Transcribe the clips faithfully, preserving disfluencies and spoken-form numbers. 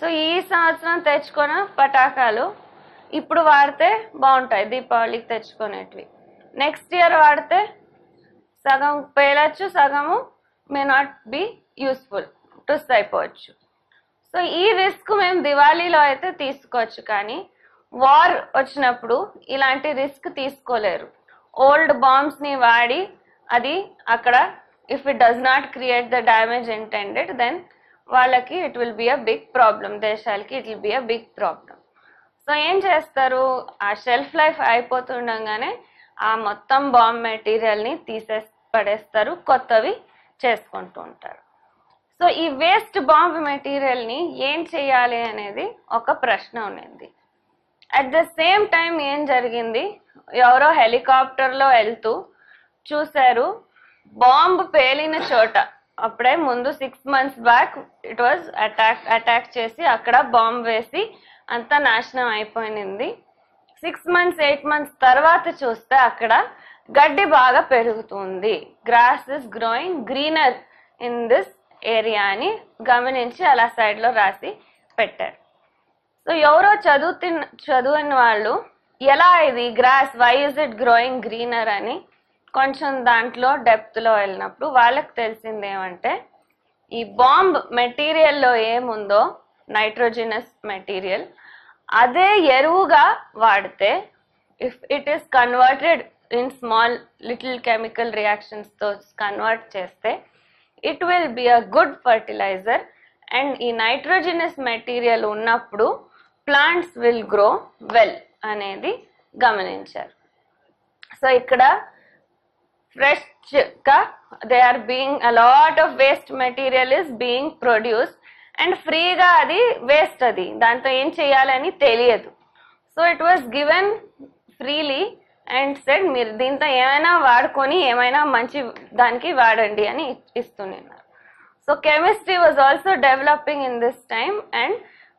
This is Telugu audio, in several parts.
సో ఈ సంవత్సరం తెచ్చుకున్న పటాకాలు ఇప్పుడు వాడితే బాగుంటాయి, దీపావళికి తెచ్చుకునేటివి. నెక్స్ట్ ఇయర్ వాడితే సగం పేలొచ్చు, సగము మే నాట్ బి యూస్ఫుల్, టుస్ అయిపోవచ్చు. సో ఈ రిస్క్ మేము దివాళీలో అయితే తీసుకోవచ్చు, కానీ వార్ వచ్చినప్పుడు ఇలాంటి రిస్క్ తీసుకోలేరు. ఓల్డ్ బాంబ్స్ని వాడి అది అక్కడ if it does not create the damage intended, then వాళ్ళకి it will be a big problem, దేశాలకి it will be a big problem. So ఏం చేస్తారు, ఆ షెల్ఫ్ లైఫ్ అయిపోతుండగానే ఆ మొత్తం బాంబ్ మెటీరియల్ని తీసే పడేస్తారు, కొత్తవి చేసుకుంటూ ఉంటారు. సో ఈ వేస్ట్ బాంబ్ మెటీరియల్ని ఏం చేయాలి అనేది ఒక ప్రశ్న ఉన్నది. అట్ ద సేమ్ టైం ఏం జరిగింది, ఎవరో హెలికాప్టర్లో వెళ్తూ చూశారు బాంబ్ పేలిన చోట, అప్పుడే ముందు six months back it was attack attack చేసి అక్కడ బాంబ్ వేసి అంతా నాశనం అయిపోయింది. సిక్స్ మంత్స్ ఎయిట్ మంత్స్ తర్వాత చూస్తే అక్కడ గడ్డి బాగా పెరుగుతుంది, grass is growing greener in this area అని గమనించి అలా సైడ్లో రాసి పెట్టారు. సో ఎవరో చదువుతున్న చదువుని వాళ్ళు ఎలా ఇది grass why is it growing greener అని కొంచెం దాంట్లో డెప్త్లో వెళ్ళినప్పుడు వాళ్ళకి తెలిసింది ఏమంటే, ఈ బాంబ్ మెటీరియల్లో ఏముందో నైట్రోజినస్ మెటీరియల్, అదే ఎరువుగా వాడితే if it is converted in small little chemical రియాక్షన్స్తో కన్వర్ట్ చేస్తే it will be a good fertiliser, and ఈ నైట్రోజినస్ మెటీరియల్ ఉన్నప్పుడు ప్లాంట్స్ విల్ గ్రో వెల్ అనేది గమనించారు. సో ఇక్కడ fresh ka they are being a lot of waste material is being produced and free ga adi waste adi dantho em cheyalani teliyadu. So it was given freely and said meer deentho emaina vaadukoni emaina manchi daniki vaadandi ani istunnaru. So chemistry was also developing in this time, and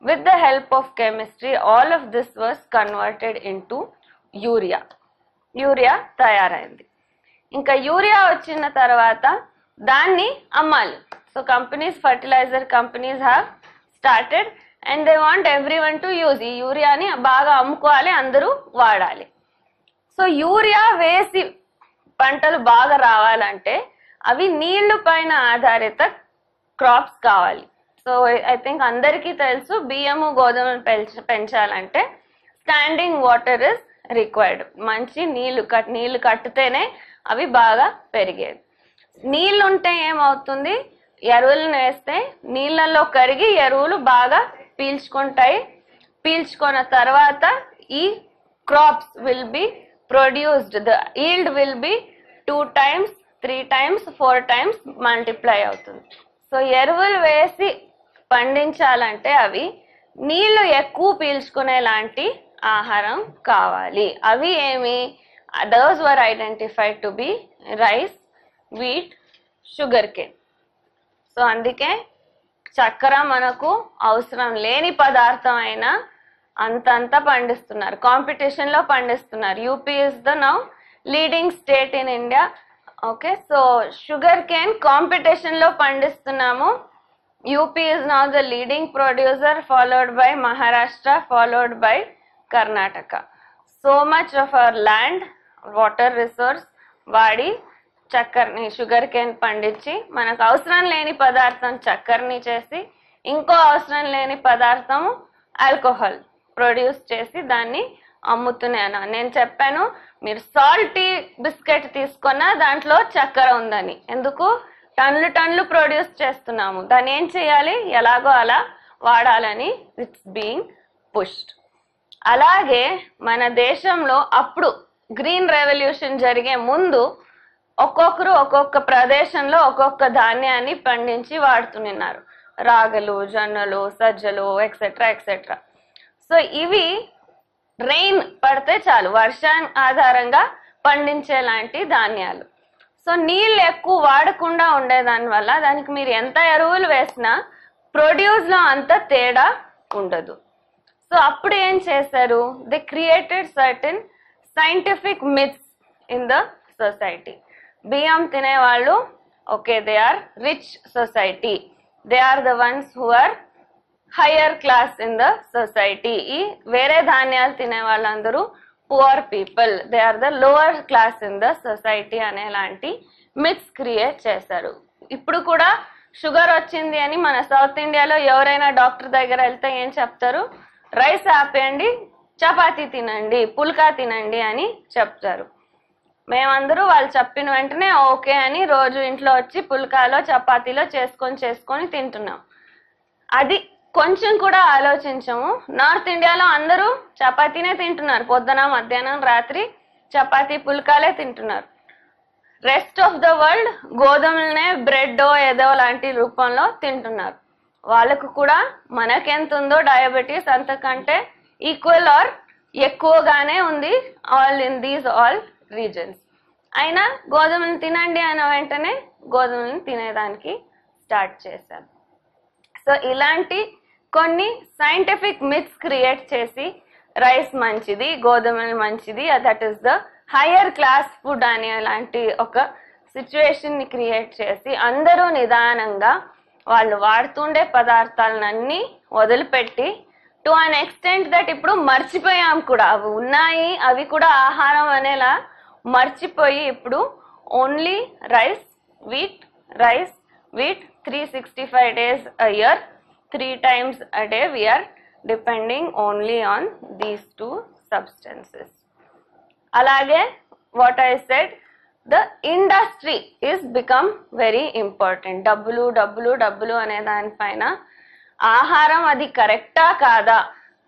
with the help of chemistry all of this was converted into urea urea tayarayindi. ఇంకా యూరియా వచ్చిన తర్వాత దాన్ని అమ్మాలి. So companies, fertiliser companies have started and they want every one to use. ఈ యూరియాని బాగా అమ్ముకోవాలి, అందరూ వాడాలి. సో యూరియా వేసి పంటలు బాగా రావాలంటే అవి నీళ్లు పైన ఆధారిత క్రాప్స్ కావాలి. సో ఐ థింక్ అందరికీ తెలుసు బియ్యము గోధుమలు పెంచ పెంచాలంటే స్టాండింగ్ వాటర్ ఇస్ రిక్వైర్డ్. మంచి నీళ్లు కట్ నీళ్లు కట్టితేనే అవి బాగా పెరిగేది. నీళ్ళు ఉంటే ఏమవుతుంది, ఎరువులను వేస్తే నీళ్ళల్లో కరిగి ఎరువులు బాగా పీల్చుకుంటాయి. పీల్చుకున్న తర్వాత ఈ crops will be produced, the yield will be two times three times four times multiply అవుతుంది. సో ఎరువులు వేసి పండించాలంటే అవి నీళ్లు ఎక్కువ పీల్చుకునేలాంటి ఆహారం కావాలి. అవి ఏమి, those were identified to be rice, wheat, sugarcane. So అందుకే చక్కెర మనకు అవసరం లేని పదార్థం అయినా అంతంత పండిస్తున్నారు, కాంపిటీషన్లో పండిస్తున్నారు. UP is the now leading state in India. Okay, so sugar cane కాంపిటీషన్లో పండిస్తున్నాము. UP is now the leading producer, followed by Maharashtra, followed by Karnataka. So much of our land, water resource వాడి చక్కెరని షుగర్ కేన్ పండించి మనకు అవసరం లేని పదార్థం చక్కెరని చేసి ఇంకో అవసరం లేని పదార్థము ఆల్కహాల్ ప్రొడ్యూస్ చేసి దాన్ని అమ్ముతున్నాను. నేను చెప్పాను మీరు సాల్టీ బిస్కెట్ తీసుకున్నా దాంట్లో చక్కెర ఉందని, ఎందుకు టన్లు టన్లు ప్రొడ్యూస్ చేస్తున్నాము, దాన్ని ఏం చేయాలి ఎలాగో అలా వాడాలని ఇట్స్ బీయింగ్ పుష్డ్. అలాగే మన దేశంలో అప్పుడు గ్రీన్ రెవల్యూషన్ జరిగే ముందు ఒక్కొక్కరు ఒక్కొక్క ప్రదేశంలో ఒక్కొక్క ధాన్యాన్ని పండించి వాడుతున్నారు, రాగలు, జొన్నలు, సజ్జలు ఎక్సెట్రా ఎక్సెట్రా. సో ఇవి రెయిన్ పడితే చాలు, వర్షం ఆధారంగా పండించేలాంటి ధాన్యాలు. సో నీళ్ళు ఎక్కువ వాడకుండా ఉండేదాని వల్ల దానికి మీరు ఎంత ఎరువులు వేసినా ప్రొడ్యూస్లో అంత తేడా ఉండదు. సో అప్పుడు ఏం చేశారు, they created certain scientific myths in the society. బియ్యం తినేవాళ్ళు okay they are rich society, they are the ones who are higher class in the society. ee vere dhanyal tine vallandaru poor people, they are the lower class in the society anelanti myths create chesaru. Ippudu kuda sugar vachindi ani mana South India lo evaraina doctor daggara eltha em cheptaru, rice aapandi, chapati tinandi, pulka tinandi ani cheptaru. మేమందరూ వాళ్ళు చెప్పిన వెంటనే ఓకే అని రోజు ఇంట్లో వచ్చి పుల్కాలో చపాతీలో చేసుకొని చేసుకొని తింటున్నాం. అది కొంచెం కూడా ఆలోచించము. నార్త్ ఇండియాలో అందరూ చపాతీనే తింటున్నారు, పొద్దున మధ్యాహ్నం రాత్రి చపాతీ పుల్కాలే తింటున్నారు. రెస్ట్ ఆఫ్ ద వరల్డ్ గోధుమలనే బ్రెడ్ ఏదో లాంటి రూపంలో తింటున్నారు. వాళ్ళకు కూడా మనకెంత ఉందో డయాబెటీస్ అంతకంటే ఈక్వల్ ఆర్ ఎక్కువగానే ఉంది all in these all reasons. అయినా గోధుమలు తినండి అన్న వెంటనే గోధుమలను తినేదానికి స్టార్ట్ చేశాను. సో ఇలాంటి కొన్ని సైంటిఫిక్ మిత్స్ క్రియేట్ చేసి రైస్ మంచిది, గోధుమలు మంచిది, that is the higher class food అనే లాంటి ఒక సిచ్యువేషన్ని క్రియేట్ చేసి అందరూ నిదానంగా వాళ్ళు వాడుతుండే పదార్థాలన్నీ వదిలిపెట్టి టు అన్ ఎక్స్టెంట్ దట్ ఇప్పుడు మర్చిపోయాం కూడా. అవి ఉన్నాయి, అవి కూడా ఆహారం అనేలా మర్చిపోయి ఇప్పుడు only rice wheat rice wheat three sixty five days a year, three times a day we are depending only on these two substances. అలాగే what I said, the industry is become very important. డబ్బులు డబ్బులు డబ్బులు అనే దానిపైన ఆహారం అది కరెక్టా కాదా,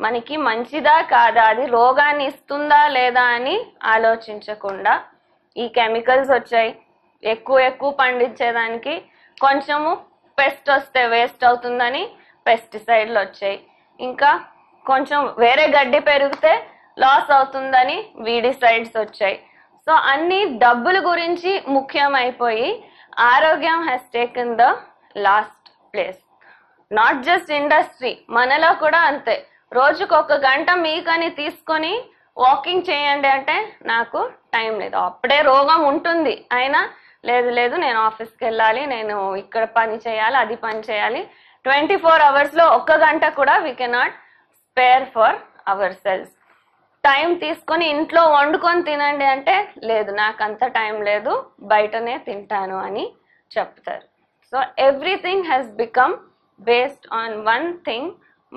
మనకి మంచిదా కాదా, అది రోగాన్ని ఇస్తుందా లేదా అని ఆలోచించకుండా ఈ కెమికల్స్ వచ్చాయి. ఎక్కువ ఎక్కువ పండించేదానికి కొంచెము పెస్ట్ వస్తే వేస్ట్ అవుతుందని పెస్టిసైడ్లు వచ్చాయి. ఇంకా కొంచెం వేరే గడ్డి పెరిగితే లాస్ అవుతుందని వీడిసైడ్స్ వచ్చాయి. సో అన్ని డబ్బుల గురించి ముఖ్యమైపోయి ఆరోగ్యం has taken the last place. Not just industry, మనలో కూడా అంతే. రోజుకు ఒక గంట మీకని తీసుకొని వాకింగ్ చేయండి అంటే నాకు టైం లేదు, అప్పుడే రోగం ఉంటుంది. అయినా లేదు లేదు నేను ఆఫీస్కి వెళ్ళాలి, నేను ఇక్కడ పని చేయాలి, అది పని చేయాలి. ట్వంటీ ఫోర్ అవర్స్లో ఒక్క గంట కూడా we cannot spare for ourselves. Time తీసుకొని ఇంట్లో వండుకొని తినండి అంటే లేదు నాకు అంత టైం లేదు, బయటనే తింటాను అని చెప్తారు. So everything has become based on one thing,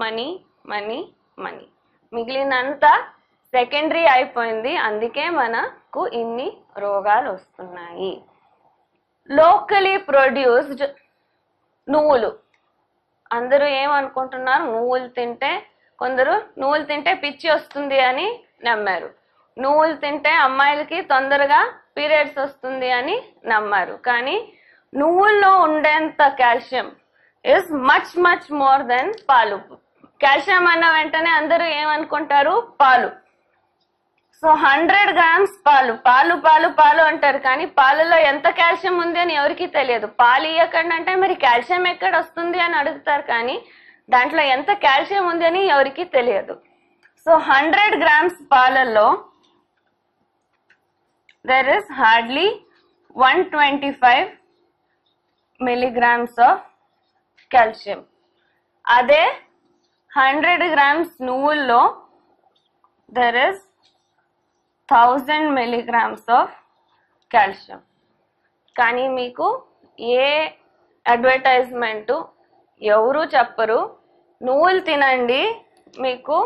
money, money, money. మిగిలినంతా సెకండరీ అయిపోయింది. అందుకే మనకు ఇన్ని రోగాలు వస్తున్నాయి. లోకలీ ప్రొడ్యూస్డ్ నువ్వులు, అందరూ ఏమనుకుంటున్నారు, నువ్వులు తింటే కొందరు నువ్వులు తింటే పిచ్చి వస్తుంది అని నమ్మారు, నువ్వులు తింటే అమ్మాయిలకి తొందరగా పీరియడ్స్ వస్తుంది అని నమ్మారు. కానీ నువ్వుల్లో ఉండేంత calcium is much much more than పాలు. కాల్షియం అన్న వెంటనే అందరూ ఏమనుకుంటారు, పాలు. సో హండ్రెడ్ గ్రామ్స్ పాలు పాలు పాలు పాలు అంటారు, కానీ పాలలో ఎంత కాల్షియం ఉంది అని ఎవరికి తెలియదు. పాలు ఇవ్వకండి అంటే మరి కాల్షియం ఎక్కడ వస్తుంది అని అడుగుతారు, కానీ దాంట్లో ఎంత కాల్షియం ఉంది అని ఎవరికి తెలియదు. సో హండ్రెడ్ గ్రామ్స్ పాలలో there is hardly one hundred twenty-five milligrams of calcium. అదే హండ్రెడ్ గ్రామ్స్ నువ్వుల్లో there is thousand milligrams of calcium. కానీ మీకు ఏ అడ్వర్టైజ్మెంటు ఎవరు చెప్పరు, నువ్వులు తినండి మీకు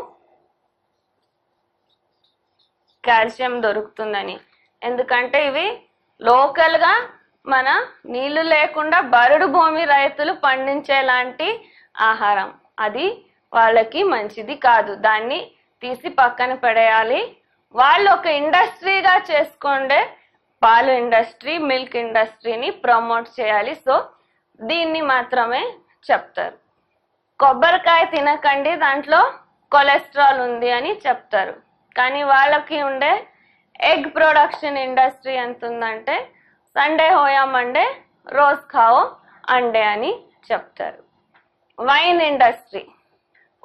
కాల్షియం దొరుకుతుందని. ఎందుకంటే ఇవి లోకల్గా మన నీళ్లు లేకుండా బరుడు భూమి రైతులు పండించేలాంటి ఆహారం, అది వాళ్ళకి మంచిది కాదు, దాన్ని తీసి పక్కన పడేయాలి. వాళ్ళు ఒక ఇండస్ట్రీగా చేసుకుండే పాలు ఇండస్ట్రీ, మిల్క్ ఇండస్ట్రీని ప్రమోట్ చేయాలి. సో దీన్ని మాత్రమే చెప్తారు. కొబ్బరికాయ తినకండి దాంట్లో కొలెస్ట్రాల్ ఉంది అని చెప్తారు, కానీ వాళ్ళకి ఉండే ఎగ్ ప్రొడక్షన్ ఇండస్ట్రీ ఎంత ఉందంటే సండే హోయా మండే రోజ్ ఖావో అండే అని చెప్తారు. Wine industry,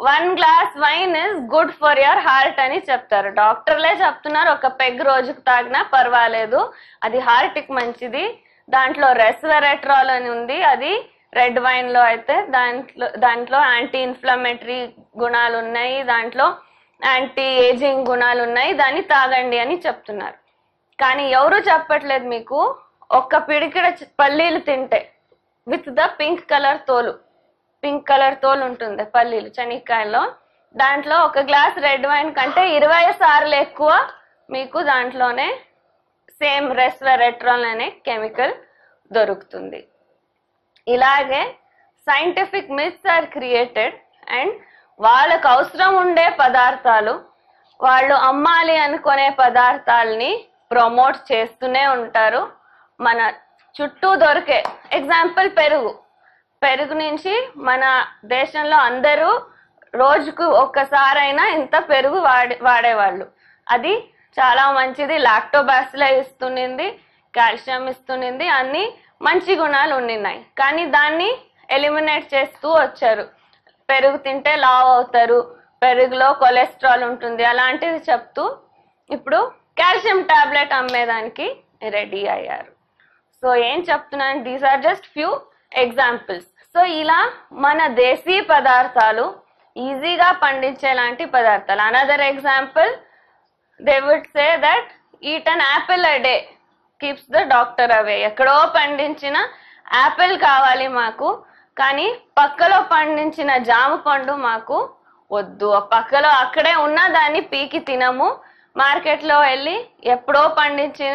one glass wine is good for your heart అని చెప్తారు. డాక్టర్లే చెప్తున్నారు ఒక పెగ్ రోజుకు తాగినా పర్వాలేదు, అది హార్ట్కి మంచిది, దాంట్లో రెస్వెరాట్రాల్ అని ఉంది, అది రెడ్ వైన్ లో అయితే దాంట్లో దాంట్లో యాంటీ ఇన్ఫ్లమేటరీ గుణాలు ఉన్నాయి, దాంట్లో యాంటీ ఏజింగ్ గుణాలు ఉన్నాయి, దాన్ని తాగండి అని చెప్తున్నారు. కానీ ఎవరు చెప్పట్లేదు మీకు ఒక్క పిడికిడ పల్లీలు తింటే విత్ ద పింక్ కలర్ తోలు, పింక్ కలర్ తోలు ఉంటుంది పల్లీలు శనగకాయలో, దాంట్లో ఒక గ్లాస్ రెడ్ వైన్ కంటే ఇరవై సార్లు ఎక్కువ మీకు దాంట్లోనే సేమ్ రెస్వెరెట్రాల్ అనే కెమికల్ దొరుకుతుంది. ఇలాగే scientific myths are created and వాళ్ళకు అవసరం ఉండే పదార్థాలు, వాళ్ళు అమ్మాలి అనుకునే పదార్థాలని ప్రమోట్ చేస్తూనే ఉంటారు. మన చుట్టూ దొరికే ఎగ్జాంపుల్ పెరుగు, పెరుగు నుంచి మన దేశంలో అందరూ రోజుకు ఒక్కసారైనా ఇంత పెరుగు వాడే వాడేవాళ్ళు అది చాలా మంచిది, లాక్టోబాసిల ఇస్తుంది, కాల్షియం ఇస్తుంది, అన్ని మంచి గుణాలు ఉన్నాయి. కానీ దాన్ని ఎలిమినేట్ చేస్తూ వచ్చారు. పెరుగు తింటే లావు అవుతారు, పెరుగులో కొలెస్ట్రాల్ ఉంటుంది, అలాంటివి చెప్తూ ఇప్పుడు కాల్షియం టాబ్లెట్ అమ్మేదానికి రెడీ అయ్యారు. సో ఏం చెప్తున్నాను, these are just few examples. So ఇలా మన దేశీ పదార్థాలు ఈజీగా పండించేలాంటి పదార్థాలు. Another example, they would say that eat an apple a day keeps the doctor away. ఎక్కడో పండించిన యాపిల్ కావాలి మాకు, కానీ పక్కలో పండించిన జామ పండు మాకు వద్దు. పక్కలో అక్కడే ఉన్న దాన్ని పీకి తినము, మార్కెట్లో వెళ్ళి ఎప్పుడో పండించి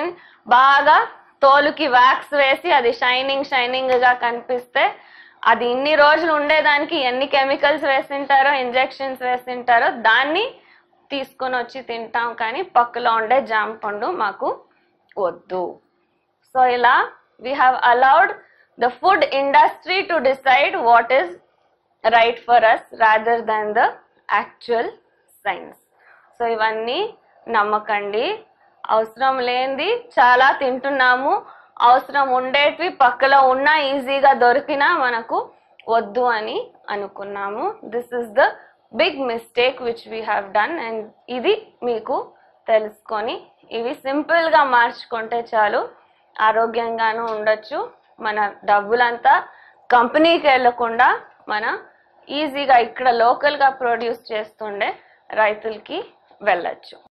బాగా తోలుకి వ్యాక్స్ వేసి అది షైనింగ్ షైనింగ్ గా కనిపిస్తే అది ఇన్ని రోజులు ఉండేదానికి ఎన్ని కెమికల్స్ వేసింటారో, ఇంజెక్షన్స్ వేసింటారో దాన్ని తీసుకొని వచ్చి తింటాం, కానీ పక్కలో ఉండే జామ పండు మాకు వద్దు. సో ఇలా we have allowed the food industry to decide what is right for us rather than the actual science. So ఇవన్నీ నమ్మకండి, అవసరం లేనిది చాలా తింటున్నాము, అవసరం ఉండేటివి పక్కలో ఉన్నా ఈజీగా దొరికినా మనకు వద్దు అని అనుకున్నాము. This is the big mistake which we have done. And ఇది మీకు తెలుసుకొని ఇవి సింపుల్గా మార్చుకుంటే చాలు, ఆరోగ్యంగానూ ఉండొచ్చు, మన డబ్బులంతా కంపెనీకి వెళ్ళకుండా మన ఈజీగా ఇక్కడ లోకల్గా ప్రొడ్యూస్ చేస్తుండే రైతులకి వెళ్ళొచ్చు.